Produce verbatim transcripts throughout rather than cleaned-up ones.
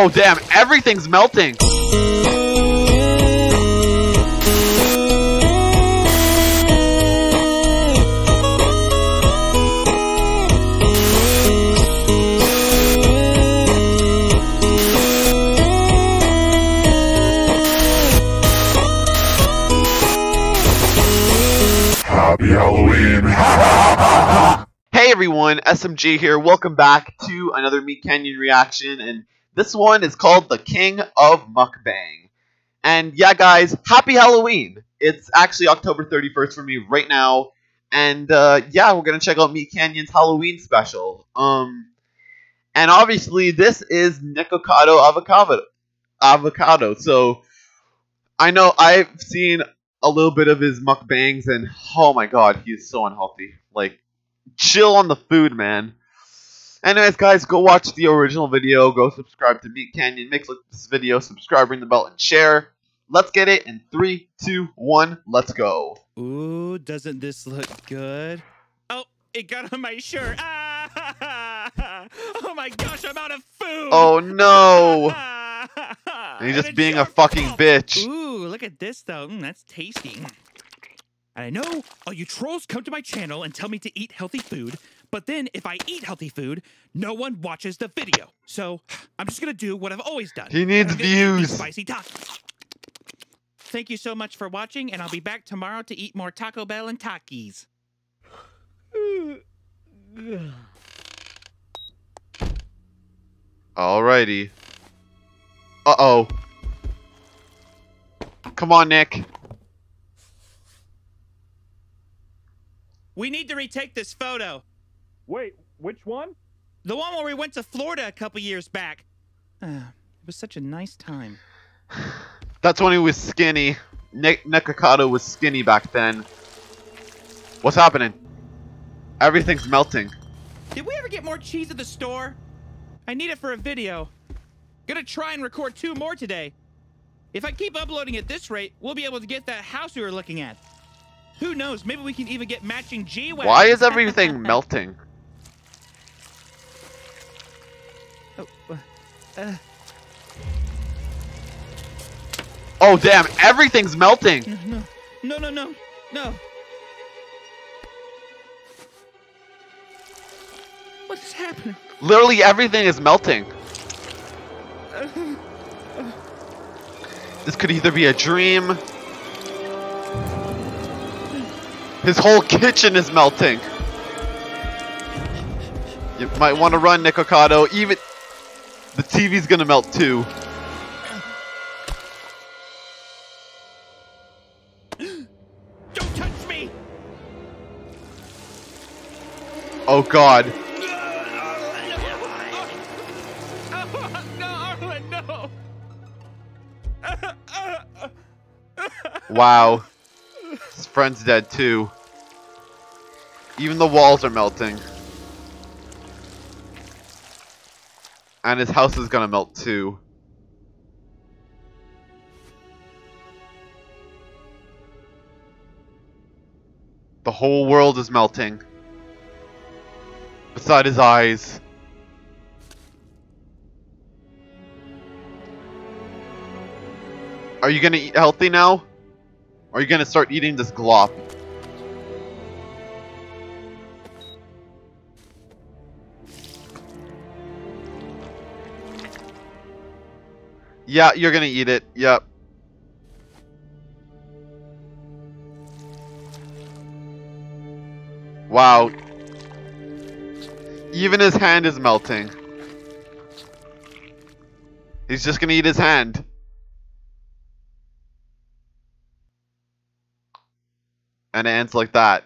Oh damn, everything's melting. Happy Halloween. Hey everyone, S M G here. Welcome back to another MeatCanyon reaction, and this one is called The King of Mukbang. And yeah guys, happy Halloween! It's actually October thirty-first for me right now, and uh, yeah, we're gonna check out MeatCanyon's Halloween special. Um, and obviously this is Nikocado Avocado, Avocado, so I know I've seen a little bit of his mukbangs, and oh my god, he's so unhealthy. Like, chill on the food, man. Anyways, guys, go watch the original video. Go subscribe to MeatCanyon. Make like this video, subscribe, ring the bell, and share. Let's get it in three, two, one. Let's go. Ooh, doesn't this look good? Oh, it got on my shirt. Ah! Oh my gosh, I'm out of food. Oh no. And he's just being a fucking bitch. Ooh, look at this though. Mm, that's tasty. And I know all you trolls come to my channel and tell me to eat healthy food, but then if I eat healthy food, no one watches the video. So I'm just gonna do what I've always done. He needs views. Spicy tacos. Thank you so much for watching, and I'll be back tomorrow to eat more Taco Bell and Takis. Alrighty. Uh oh. Come on, Nick. We need to retake this photo. Wait, which one? The one where we went to Florida a couple years back. Uh, it was such a nice time. That's when he was skinny. Nick Nikocado was skinny back then. What's happening? Everything's melting. Did we ever get more cheese at the store? I need it for a video. Gonna try and record two more today. If I keep uploading at this rate, we'll be able to get that house we were looking at. Who knows? Maybe we can even get matching G-Wagons. Why is everything melting? Oh, uh, oh, damn! Everything's melting. No, no, no, no, no. What is happening? Literally everything is melting. This could either be a dream. His whole kitchen is melting. You might want to run, Nikocado. Even the T V's gonna melt too. Don't touch me! Oh God! No, no, no! Wow, his friend's dead too. Even the walls are melting. And his house is gonna melt too. The whole world is melting. Beside his eyes. Are you gonna eat healthy now? Or are you gonna start eating this glop? Yeah, you're gonna eat it. Yep. Wow. Even his hand is melting. He's just gonna eat his hand. And it ends like that.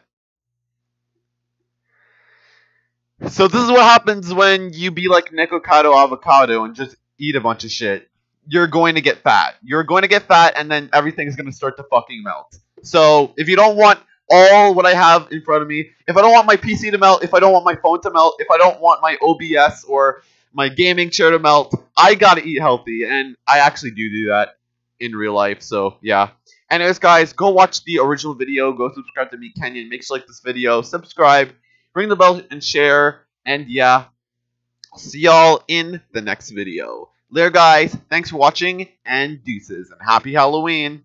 So this is what happens when you be like Nikocado Avocado and just eat a bunch of shit. You're going to get fat. You're going to get fat, and then everything's going to start to fucking melt. So if you don't want all what I have in front of me, if I don't want my P C to melt, if I don't want my phone to melt, if I don't want my O B S or my gaming chair to melt, I got to eat healthy. And I actually do do that in real life. So yeah. Anyways, guys, go watch the original video. Go subscribe to MeatCanyon. Make sure you like this video. Subscribe. Ring the bell and share. And yeah, I'll see y'all in the next video. There, guys. Thanks for watching, and deuces, and happy Halloween.